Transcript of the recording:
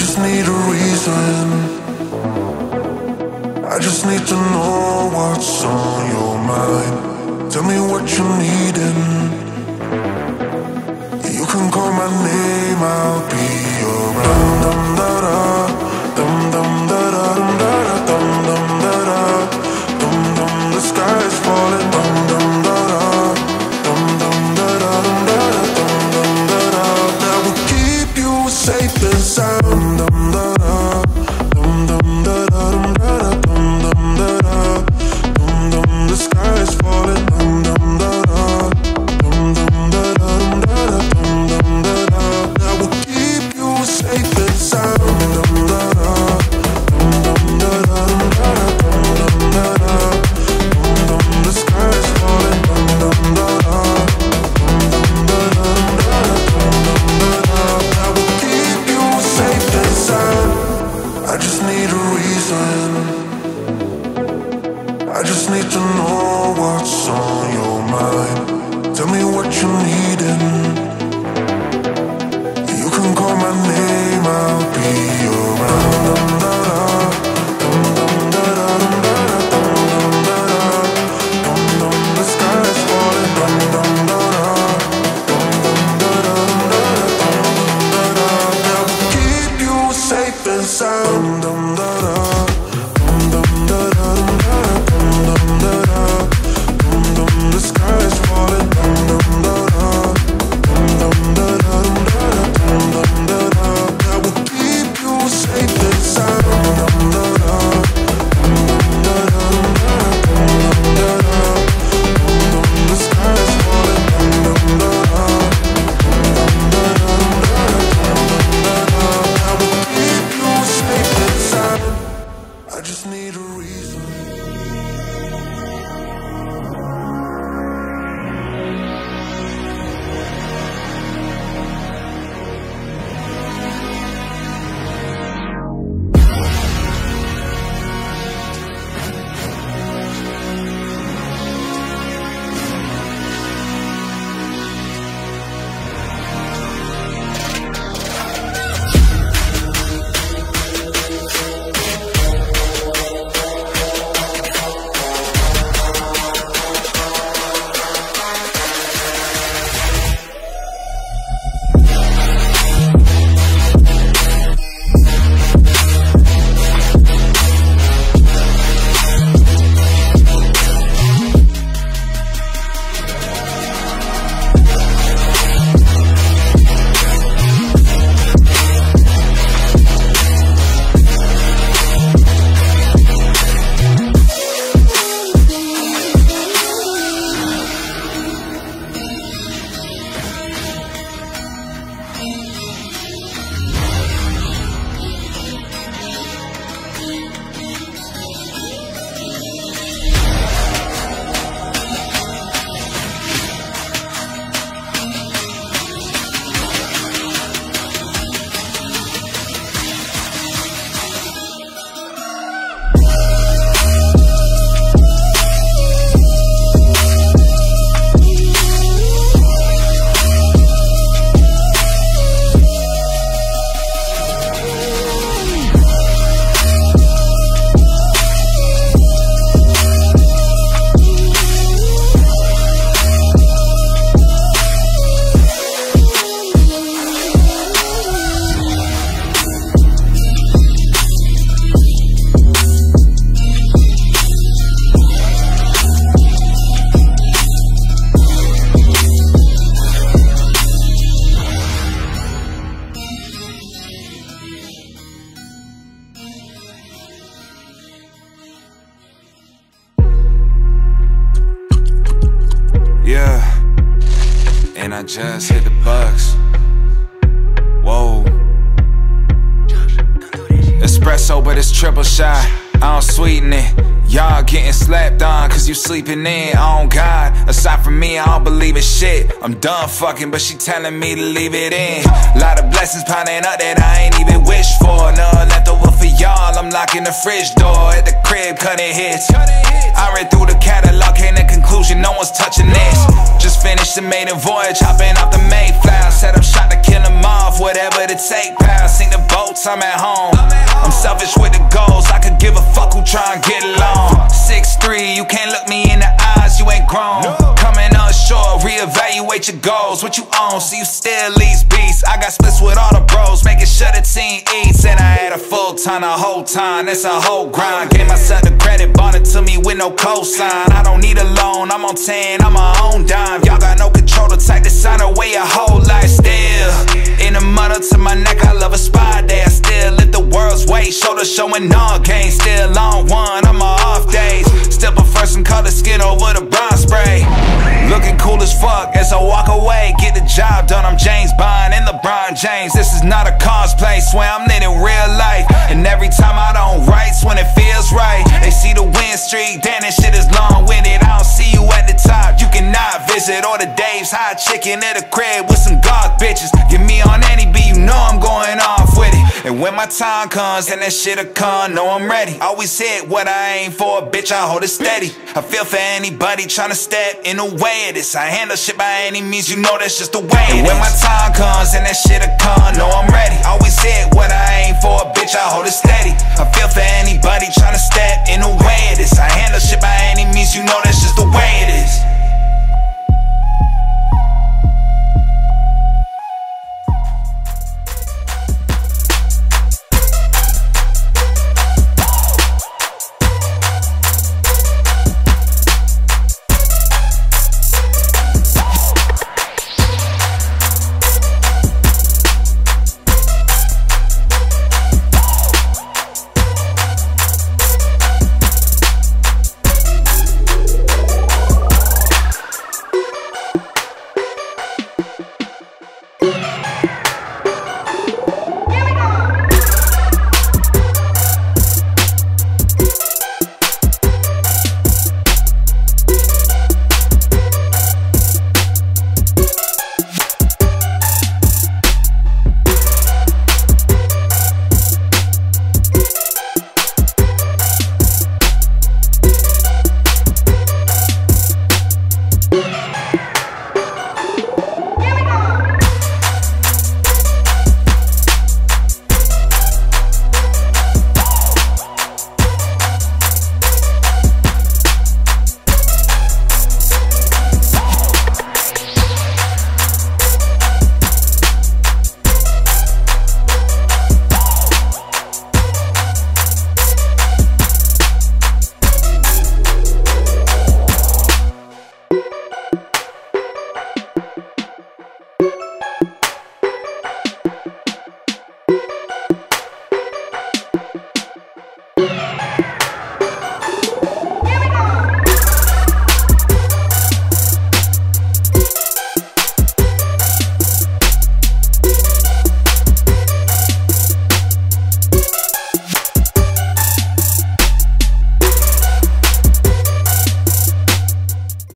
just need a reason. I just need to know what's on your mind. Tell me what you're needing. You can call my name, I'll be around. The sky is falling. Just hit the bucks. Whoa. Espresso, but it's triple shot. I don't sweeten it. Y'all getting slapped on cause you sleeping in. On God, aside from me, I don't believe in shit. I'm done fucking, but she telling me to leave it in. Lot of blessings piling up that I ain't even wish for. None left over for y'all. I'm locking the fridge door. At the crib, cutting hits. I read through the catalog, came to conclusion, no one's touching this. Just finished the maiden voyage, hopping off the Mayflower. Set up shot to kill them off, whatever the take, pal. Seen the boat bucks, I'm at home. I'm selfish with the goals, I could give a fuck who try and get along. 6'3", you can't look me in the eyes, you ain't grown. Coming up short, reevaluate your goals, what you own, so you still lease beasts. I got splits with all the bros, making sure the team eats. And I had a full time the whole time, that's a whole grind. Gave myself the credit, bought it to me with no cosign. I don't need a loan, I'm on 10, I'm my own dime. Y'all got no control, the type to sign away a whole life still. In the mud to my neck, I love a spy day. I still lift the world's weight, shoulder showing all game. Still on one on my off days, still prefer some color skin over the bronze spray. Looking cool as fuck as I walk away, get the job done. I'm James Bond and LeBron James. This is not a cosplay, swear I'm lit in real life. And every time I don't write's when it feels right. They see the win streak, damn that shit is long-winded. I don't see you at the top, you cannot visit. Or the Dave's Hot Chicken at the crib with some goth bitches. Get me on any beat, you know I'm going off with it. And when my time comes, and that shit'll come, know I'm ready. Always hit what I aim for, bitch, I hold it steady. I feel for anybody tryna step in the way of this. I handle shit by any means, you know that's just the way it is. And when my time comes, and that shit'll come, know I'm ready. Always hit what I aim for, bitch, I hold it steady. I feel for anybody tryna step in the way of this. I handle shit by any means, you know that's just the way it is.